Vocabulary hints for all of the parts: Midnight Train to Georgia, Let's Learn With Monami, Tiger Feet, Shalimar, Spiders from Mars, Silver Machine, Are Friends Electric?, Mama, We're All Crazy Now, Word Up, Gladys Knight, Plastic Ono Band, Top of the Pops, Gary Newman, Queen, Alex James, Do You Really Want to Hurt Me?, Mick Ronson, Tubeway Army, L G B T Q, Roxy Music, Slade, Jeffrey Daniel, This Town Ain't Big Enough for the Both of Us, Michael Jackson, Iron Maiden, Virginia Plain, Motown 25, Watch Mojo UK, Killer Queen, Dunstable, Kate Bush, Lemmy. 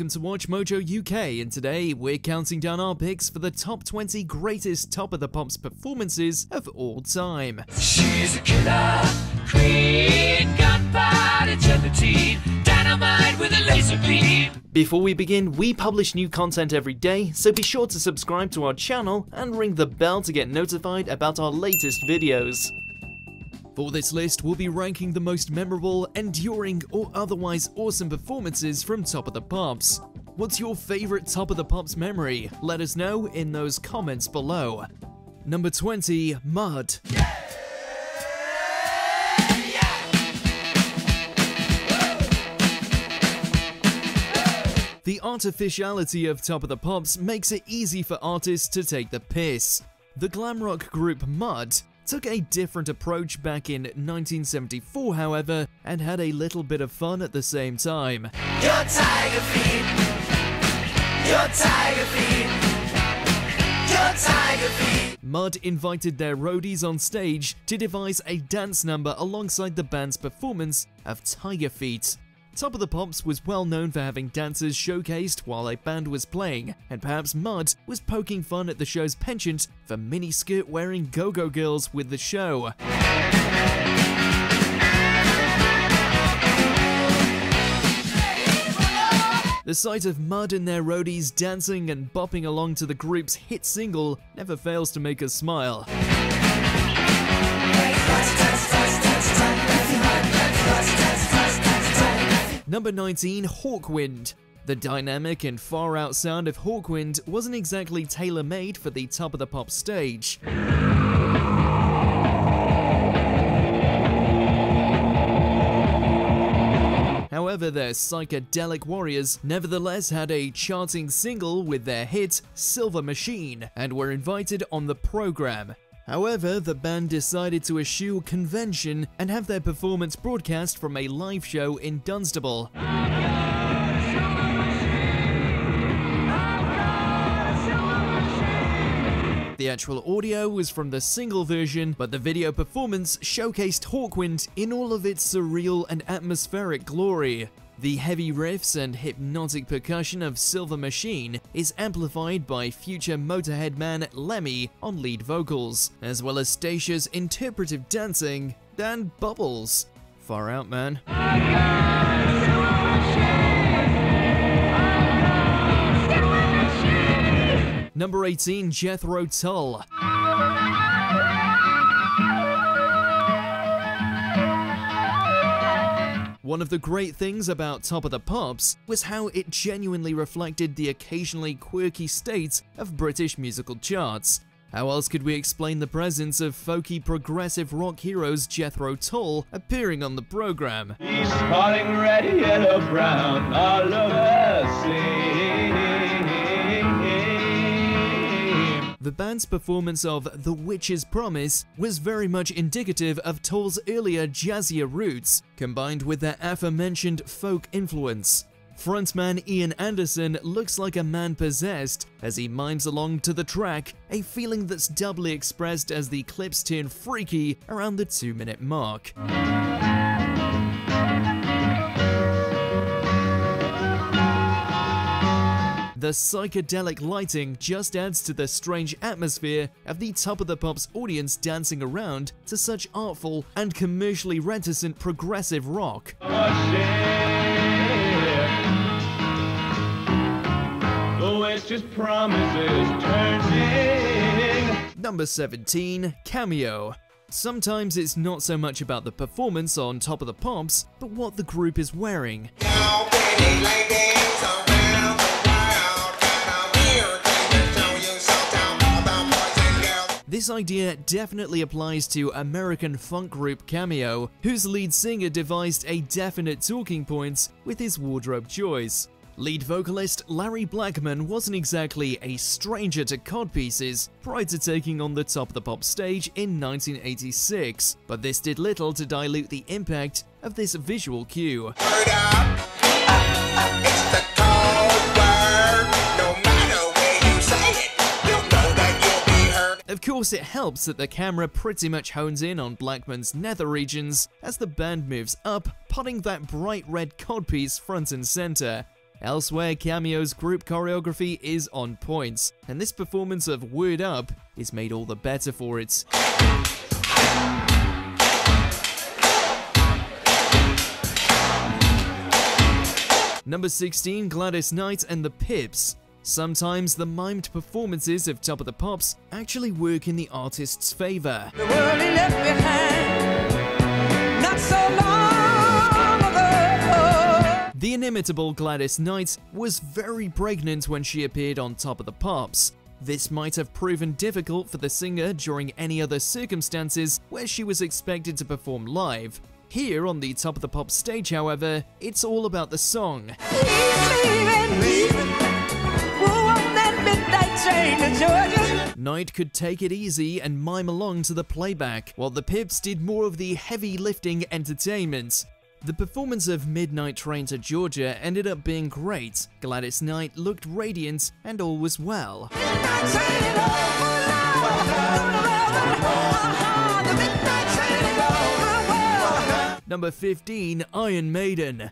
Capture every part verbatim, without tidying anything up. welcome to Watch Mojo U K, and today we're counting down our picks for the top twenty greatest Top of the Pops performances of all time. She's a killer queen, gunpowder gelatine, dynamite with a laser beam. Before we begin, we publish new content every day, so be sure to subscribe to our channel and ring the bell to get notified about our latest videos. For this list, we'll be ranking the most memorable, enduring, or otherwise awesome performances from Top of the Pops. What's your favorite Top of the Pops memory? Let us know in those comments below. Number twenty, Mud. Yeah! Yeah! The artificiality of Top of the Pops makes it easy for artists to take the piss. The glam rock group Mud took a different approach back in nineteen seventy-four, however, and had a little bit of fun at the same time. Your tiger feet, your tiger feet, your tiger feet. Mud invited their roadies on stage to devise a dance number alongside the band's performance of Tiger Feet. Top of the Pops was well known for having dancers showcased while a band was playing, and perhaps Mud was poking fun at the show's penchant for miniskirt-wearing go-go girls with the show. The sight of Mud and their roadies dancing and bopping along to the group's hit single never fails to make us smile. Number nineteen, Hawkwind. The dynamic and far-out sound of Hawkwind wasn't exactly tailor-made for the Top of the Pop stage. However, their psychedelic warriors nevertheless had a charting single with their hit Silver Machine and were invited on the program. However, the band decided to eschew convention and have their performance broadcast from a live show in Dunstable. The actual audio was from the single version, but the video performance showcased Hawkwind in all of its surreal and atmospheric glory. The heavy riffs and hypnotic percussion of Silver Machine is amplified by future Motorhead man Lemmy on lead vocals, as well as Stacia's interpretive dancing and bubbles. Far out, man. Number eighteen, Jethro Tull. One of the great things about Top of the Pops was how it genuinely reflected the occasionally quirky state of British musical charts. How else could we explain the presence of folky progressive rock heroes Jethro Tull appearing on the program? He's spotting red, yellow, brown, all over sea. The band's performance of The Witch's Promise was very much indicative of Tull's earlier jazzier roots, combined with their aforementioned folk influence. Frontman Ian Anderson looks like a man possessed as he mimes along to the track, a feeling that's doubly expressed as the clips turn freaky around the two-minute mark. The psychedelic lighting just adds to the strange atmosphere of the Top of the Pops audience dancing around to such artful and commercially reticent progressive rock. Oh, shit. The witch's promises turning. Number seventeen, Cameo. Sometimes it's not so much about the performance on Top of the Pops, but what the group is wearing. No, baby, ladies, oh. This idea definitely applies to American funk group Cameo, whose lead singer devised a definite talking point with his wardrobe choice. Lead vocalist Larry Blackman wasn't exactly a stranger to codpieces prior to taking on the Top of the Pop stage in nineteen eighty-six, but this did little to dilute the impact of this visual cue. Of course, it helps that the camera pretty much hones in on Blackman's nether regions as the band moves up, putting that bright red codpiece front and center. Elsewhere, Cameo's group choreography is on point, and this performance of Word Up is made all the better for it. Number sixteen, Gladys Knight and the Pips. Sometimes the mimed performances of Top of the Pops actually work in the artist's favour. The world he left behind, not so long ago. The inimitable Gladys Knight was very pregnant when she appeared on Top of the Pops. This might have proven difficult for the singer during any other circumstances where she was expected to perform live. Here on the Top of the Pops stage, however, it's all about the song. He's leaving, leaving. Knight could take it easy and mime along to the playback, while the Pips did more of the heavy-lifting entertainment. The performance of Midnight Train to Georgia ended up being great. Gladys Knight looked radiant and all was well. Number fifteen, Iron Maiden.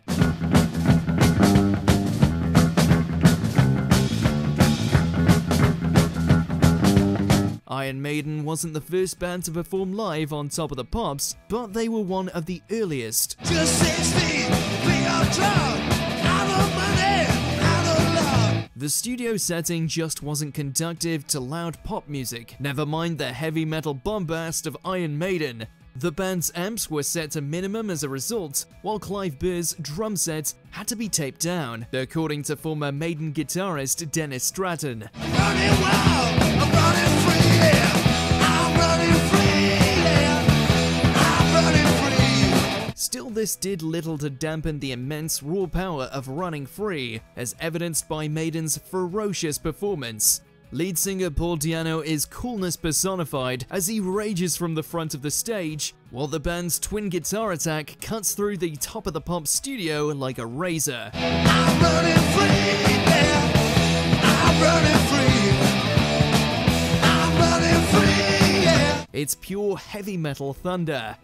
Iron Maiden wasn't the first band to perform live on Top of the Pops, but they were one of the earliest. Just sixteen, we got drunk, out of money, out of love. The studio setting just wasn't conducive to loud pop music, never mind the heavy metal bombast of Iron Maiden. The band's amps were set to minimum as a result, while Clive Burr's drum set had to be taped down, according to former Maiden guitarist Dennis Stratton. Running wild, I'm running free, yeah. I'm running free, yeah. I'm running free. Still, this did little to dampen the immense raw power of Running Free, as evidenced by Maiden's ferocious performance. Lead singer Paul Di'Anno is coolness personified as he rages from the front of the stage, while the band's twin guitar attack cuts through the Top of the Pop studio like a razor. I'm running free, yeah. I'm running free. I'm running free, yeah. It's pure heavy metal thunder.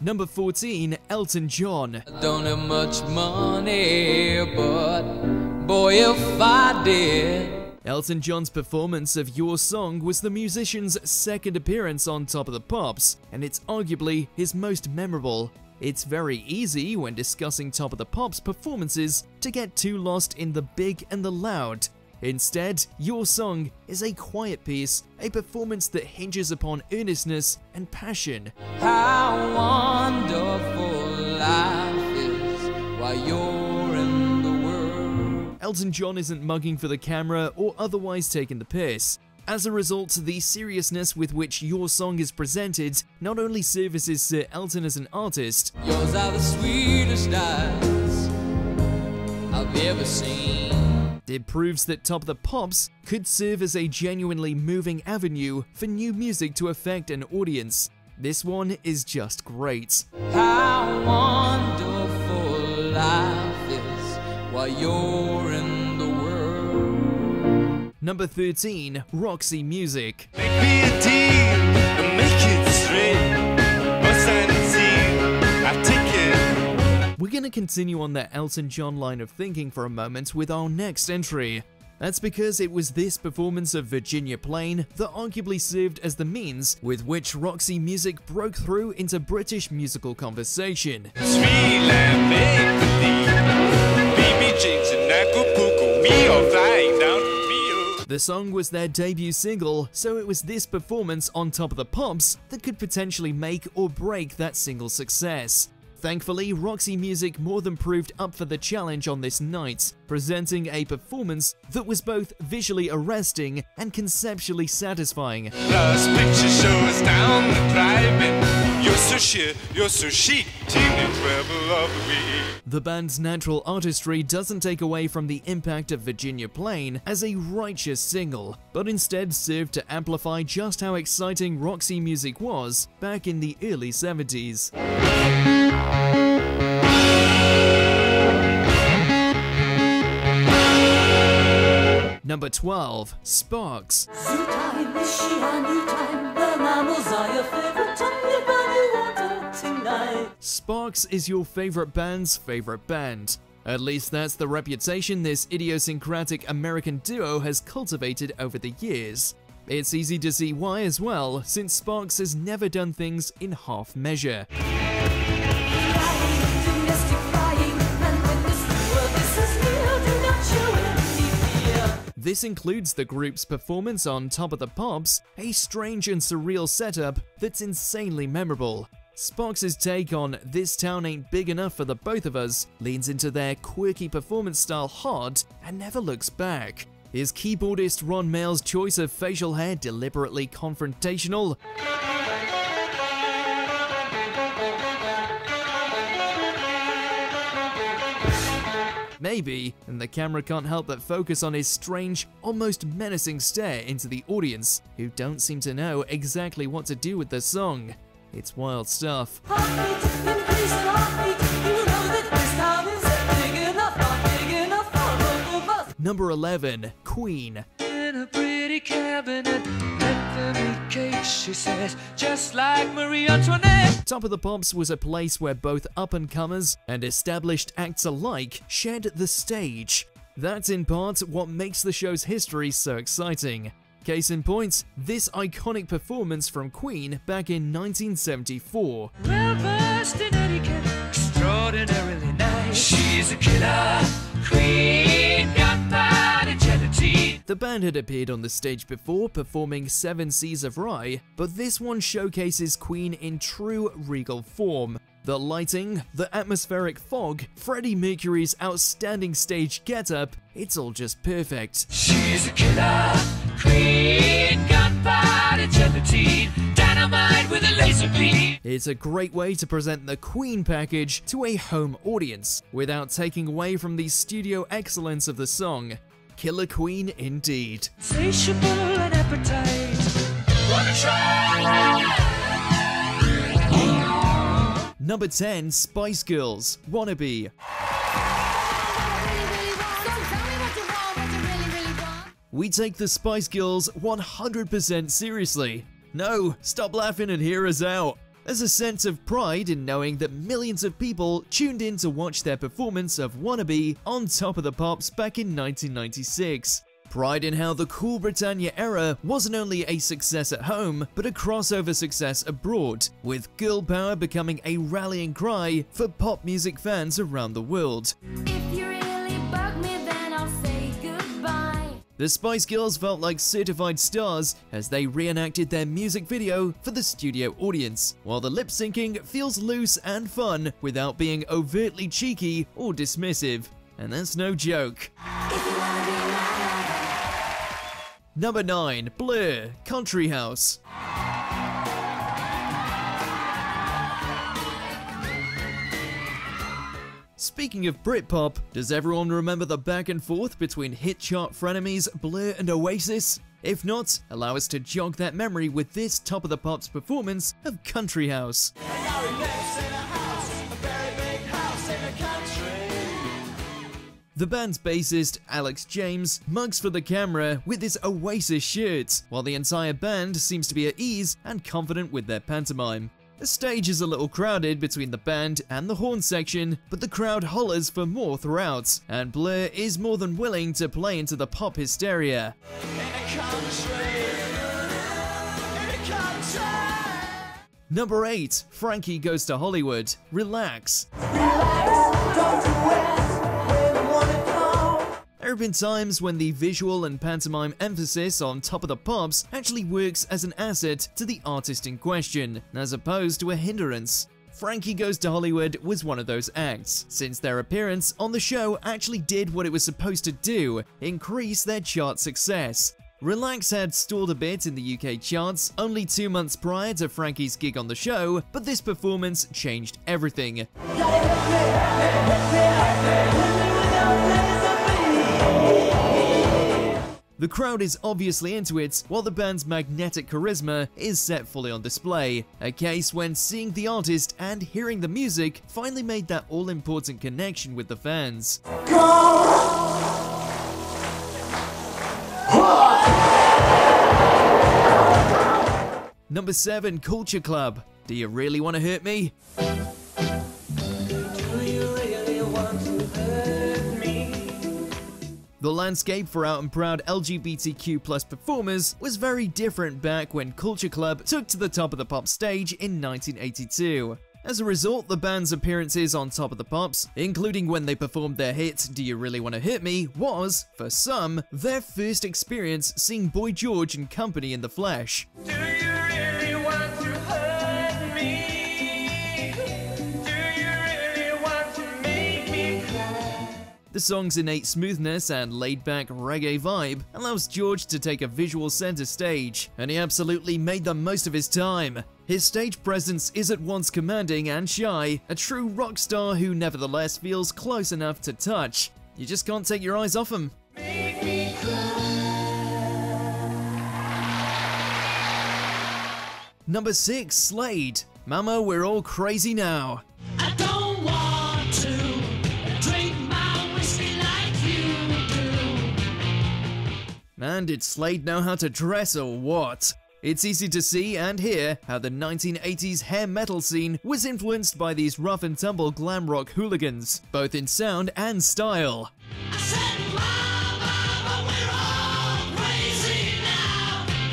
Number fourteen, Elton John. I don't have much money, but boy, if I did. Elton John's performance of Your Song was the musician's second appearance on Top of the Pops, and it's arguably his most memorable. It's very easy, when discussing Top of the Pops performances, to get too lost in the big and the loud. Instead, Your Song is a quiet piece, a performance that hinges upon earnestness and passion. How wonderful life is while you're in. Elton John isn't mugging for the camera or otherwise taking the piss. As a result, the seriousness with which Your Song is presented not only services Sir Elton as an artist, yours are the sweetest eyes I've ever seen. It proves that Top of the Pops could serve as a genuinely moving avenue for new music to affect an audience. This one is just great. How wonderful life is while you're. Number thirteen, Roxy Music. Make me a deal and make it straight. Must sign and seal, I'll take it. We're gonna continue on the Elton John line of thinking for a moment with our next entry. That's because it was this performance of Virginia Plain that arguably served as the means with which Roxy Music broke through into British musical conversation. The song was their debut single, so it was this performance on Top of the Pops that could potentially make or break that single's success. Thankfully, Roxy Music more than proved up for the challenge on this night, presenting a performance that was both visually arresting and conceptually satisfying. Last picture shows down the driving. You're so sheer, you're so chic. Teenage rebel of the week. The band's natural artistry doesn't take away from the impact of Virginia Plain as a righteous single, but instead served to amplify just how exciting Roxy Music was back in the early seventies. Number twelve, Sparks. Sparks is your favorite band's favorite band. At least that's the reputation this idiosyncratic American duo has cultivated over the years. It's easy to see why as well, since Sparks has never done things in half measure. This includes the group's performance on Top of the Pops, a strange and surreal setup that's insanely memorable. Sparks' take on This Town Ain't Big Enough for the Both of Us leans into their quirky performance style hard and never looks back. His keyboardist Ron Mail's choice of facial hair deliberately confrontational, maybe, and the camera can't help but focus on his strange, almost menacing stare into the audience, who don't seem to know exactly what to do with the song. It's wild stuff. Number eleven, Queen. In a pretty cabinet, let them eat cake, she says, just like Marie Antoinette. Top of the Pops was a place where both up-and-comers and established acts alike shared the stage. That's in part what makes the show's history so exciting. Case in point, this iconic performance from Queen back in nineteen seventy-four. Well-versed in etiquette, extraordinarily nice. She's a killer queen, gunpowder gelatine. The band had appeared on the stage before, performing Seven Seas of Rye, but this one showcases Queen in true regal form. The lighting, the atmospheric fog, Freddie Mercury's outstanding stage get-up, it's all just perfect. She's a killer queen, gunpowder gelatine, dynamite with a laser beam. It's a great way to present the Queen package to a home audience, without taking away from the studio excellence of the song. Killer Queen indeed. Insatiable and appetite. Wanna try? Number ten, Spice Girls, Wannabe. We take the Spice Girls one hundred percent seriously. No, stop laughing and hear us out. There's a sense of pride in knowing that millions of people tuned in to watch their performance of Wannabe on Top of the Pops back in nineteen ninety-six. Pride in how the Cool Britannia era wasn't only a success at home, but a crossover success abroad, with girl power becoming a rallying cry for pop music fans around the world. If you really bug me, then I'll say goodbye. The Spice Girls felt like certified stars as they reenacted their music video for the studio audience, while the lip-syncing feels loose and fun without being overtly cheeky or dismissive. And that's no joke. Number nine, Blur, Country House. Speaking of Britpop, does everyone remember the back and forth between hit chart frenemies Blur and Oasis? If not, allow us to jog that memory with this Top of the Pops performance of Country House. The band's bassist, Alex James, mugs for the camera with his Oasis shirt, while the entire band seems to be at ease and confident with their pantomime. The stage is a little crowded between the band and the horn section, but the crowd hollers for more throughout, and Blur is more than willing to play into the pop hysteria. Number eight, Frankie Goes to Hollywood, Relax. Relax, don't do it. There have been times when the visual and pantomime emphasis on Top of the Pops actually works as an asset to the artist in question, as opposed to a hindrance. Frankie Goes to Hollywood was one of those acts, since their appearance on the show actually did what it was supposed to do, increase their chart success. Relax had stalled a bit in the U K charts only two months prior to Frankie's gig on the show, but this performance changed everything. The crowd is obviously into it, while the band's magnetic charisma is set fully on display. A case when seeing the artist and hearing the music finally made that all-important connection with the fans. Number seven, Culture Club. Do You Really Want to Hurt Me? Do you really want to hurt me? The landscape for out and proud L G B T Q plus performers was very different back when Culture Club took to the top of the pop stage in nineteen eighty-two. As a result, the band's appearances on Top of the Pops, including when they performed their hit Do You Really Want to Hurt Me?, was, for some, their first experience seeing Boy George and company in the flesh. Do you really want to hurt me? Do you really want to make me cry? The song's innate smoothness and laid-back reggae vibe allows George to take a visual center stage, and he absolutely made the most of his time. His stage presence is at once commanding and shy, a true rock star who nevertheless feels close enough to touch. You just can't take your eyes off him. Make me cry. Number six, Slade. Mama, We're All Crazy Now. I don't want to drink my whiskey like you do. Man, did Slade know how to dress or what? It's easy to see and hear how the nineteen eighties hair metal scene was influenced by these rough-and-tumble glam rock hooligans, both in sound and style. I said, Mama,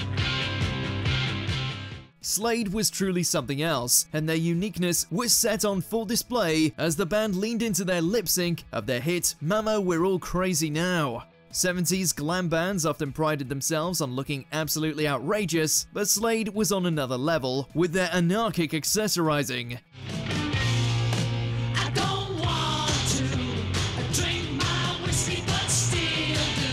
we're all crazy now. Slade was truly something else, and their uniqueness was set on full display as the band leaned into their lip-sync of their hit Mama, We're All Crazy Now. seventies glam bands often prided themselves on looking absolutely outrageous, but Slade was on another level with their anarchic accessorizing. I don't want to drink my whiskey, but still do.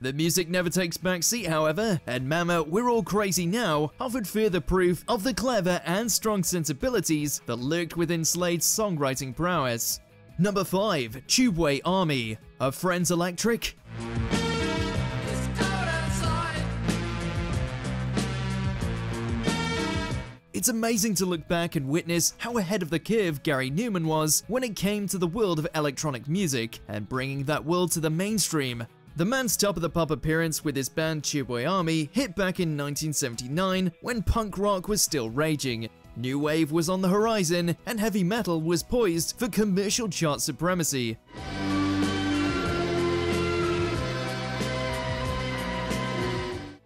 The music never takes back seat, however, and Mama, We're All Crazy Now offered further proof of the clever and strong sensibilities that lurked within Slade's songwriting prowess. Number five, Tubeway Army. Are Friends Electric? It's amazing to look back and witness how ahead of the curve Gary Newman was when it came to the world of electronic music and bringing that world to the mainstream. The man's Top of the Pop appearance with his band Tubeway Army hit back in nineteen seventy-nine when punk rock was still raging. New wave was on the horizon, and heavy metal was poised for commercial chart supremacy.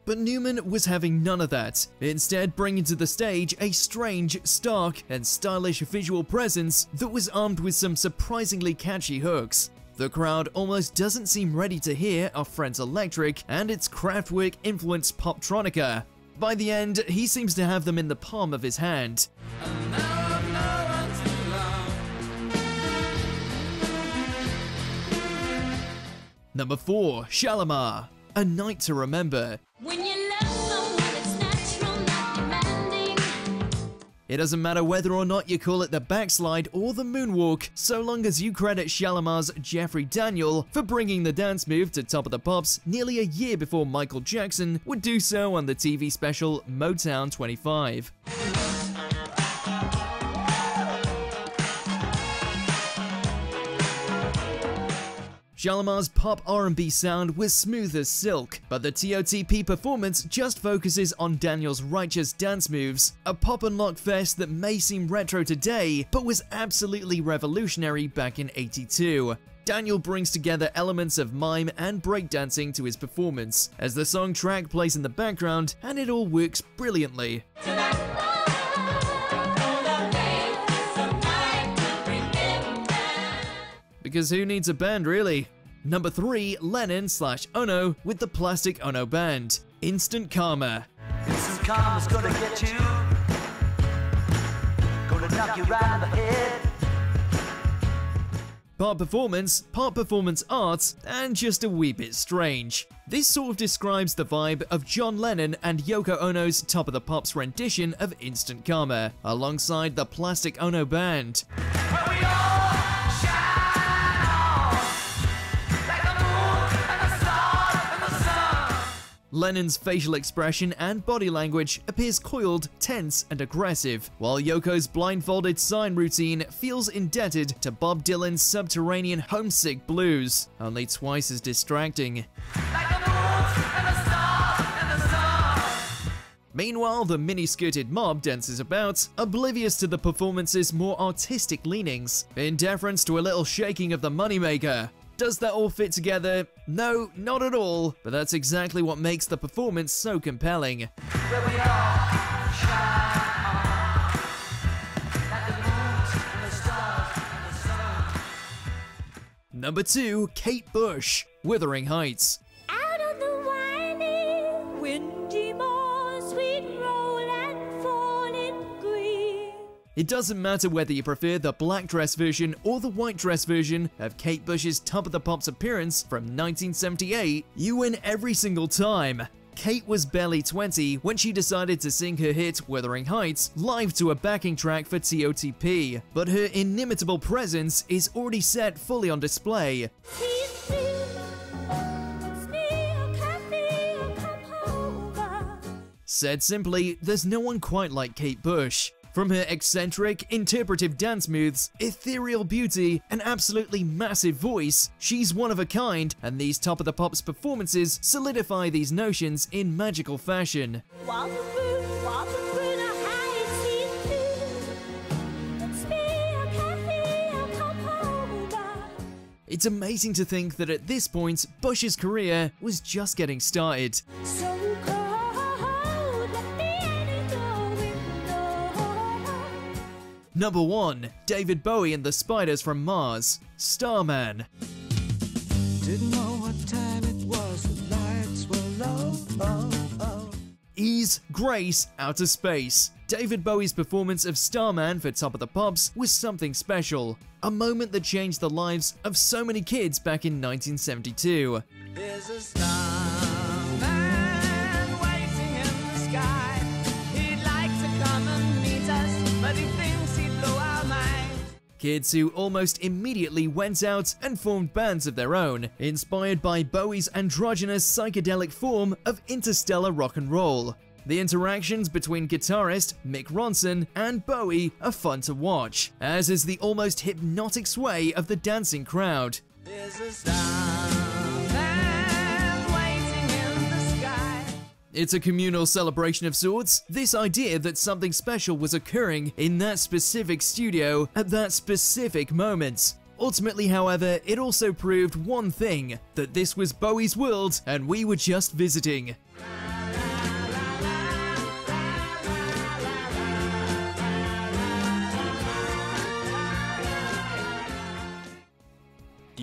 But Newman was having none of that, instead bringing to the stage a strange, stark, and stylish visual presence that was armed with some surprisingly catchy hooks. The crowd almost doesn't seem ready to hear Are Friends Electric and its Kraftwerk-influenced poptronica. By the end, he seems to have them in the palm of his hand. Number four, Shalimar. A Night to Remember. When you love someone, it's natural, not demanding. It doesn't matter whether or not you call it the backslide or the moonwalk, so long as you credit Shalimar's Jeffrey Daniel for bringing the dance move to Top of the Pops nearly a year before Michael Jackson would do so on the T V special Motown twenty-five. Shalimar's pop R and B sound was smooth as silk, but the T O T P performance just focuses on Daniel's righteous dance moves, a pop and lock fest that may seem retro today, but was absolutely revolutionary back in eighty-two. Daniel brings together elements of mime and breakdancing to his performance, as the song track plays in the background, and it all works brilliantly. Because who needs a band, really? Number three, Lennon slash Ono with the Plastic Ono Band. Instant Karma. Instant Karma's gonna get you. Gonna knock you right in the head. Part performance, part performance art, and just a wee bit strange. This sort of describes the vibe of John Lennon and Yoko Ono's Top of the Pops rendition of Instant Karma, alongside the Plastic Ono Band. Lennon's facial expression and body language appears coiled, tense, and aggressive, while Yoko's blindfolded sign routine feels indebted to Bob Dylan's subterranean homesick blues, only twice as distracting. Like a wolf and a star and a star. Meanwhile, the mini-skirted mob dances about, oblivious to the performance's more artistic leanings, in deference to a little shaking of the moneymaker. Does that all fit together? No, not at all. But that's exactly what makes the performance so compelling. Where we are, shine. Number two, Kate Bush, Wuthering Heights. Out on the winding, windy moors, we'd roll and fall in green. It doesn't matter whether you prefer the black dress version or the white dress version of Kate Bush's Top of the Pops appearance from nineteen seventy-eight, you win every single time. Kate was barely twenty when she decided to sing her hit Wuthering Heights live to a backing track for T O T P, but her inimitable presence is already set fully on display. Said simply, there's no one quite like Kate Bush. From her eccentric, interpretive dance moves, ethereal beauty, and absolutely massive voice, she's one of a kind, and these Top of the Pops performances solidify these notions in magical fashion. It's amazing to think that at this point, Bush's career was just getting started. Number one, David Bowie and the Spiders from Mars, Starman. Didn't know what time it was, the lights were low, oh, oh. Ease, grace, outer space. David Bowie's performance of Starman for Top of the Pops was something special. A moment that changed the lives of so many kids back in nineteen seventy-two. There's a starman waiting in the sky. He'd like to come and meet us, but he thinks kids who almost immediately went out and formed bands of their own, inspired by Bowie's androgynous psychedelic form of interstellar rock and roll. The interactions between guitarist Mick Ronson and Bowie are fun to watch, as is the almost hypnotic sway of the dancing crowd. There's a starman waiting in the sky. It's a communal celebration of sorts, this idea that something special was occurring in that specific studio at that specific moment. Ultimately, however, it also proved one thing, that this was Bowie's world and we were just visiting. Do